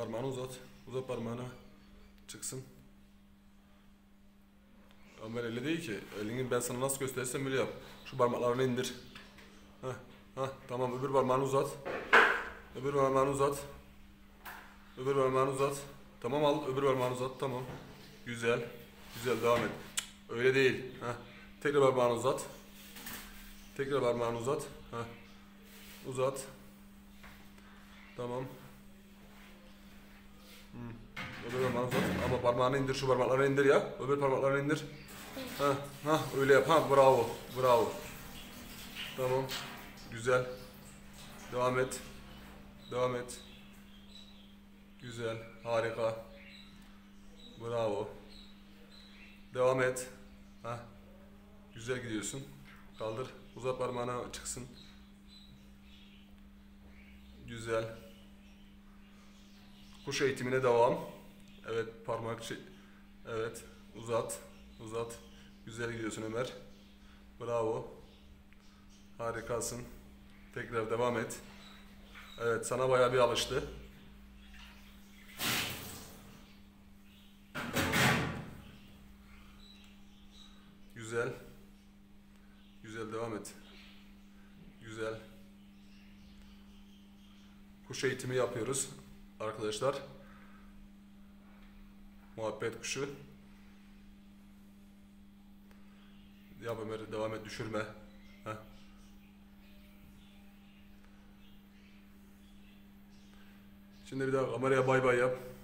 Parmağını uzat. Uzat parmağını. Çıksın. Ömer eli değil ki. Elini ben sana nasıl gösterirsem öyle yap. Şu parmaklarını indir. Heh. Heh. Tamam. Öbür parmağını uzat. Öbür parmağını uzat. Öbür parmağını uzat. Tamam al. Öbür parmağını uzat. Tamam. Güzel. Güzel. Devam et. Cık, öyle değil. Heh. Tekrar parmağını uzat. Tekrar parmağını uzat. Heh. Uzat. Tamam. Öbür parmağını uzat. Ama parmağını indir. Şu parmakları indir ya. Öbür parmakları indir. Heh. Heh. Öyle yap. Ha. Bravo. Bravo. Tamam. Güzel. Devam et. Devam et. Güzel. Harika. Bravo. Devam et. Heh. Güzel gidiyorsun. Kaldır. Uzat parmağına çıksın. Güzel. Kuş eğitimine devam. Evet. Parmak şey. Evet. Uzat. Uzat. Güzel gidiyorsun Ömer. Bravo. Harikasın. Tekrar devam et. Evet. Sana bayağı bir alıştı. Güzel. Güzel devam et. Güzel. Kuş eğitimi yapıyoruz arkadaşlar. Muhabbet kuşu. Yap Ömer, devam et, düşürme. Heh. Şimdi bir daha kameraya bay bay yap.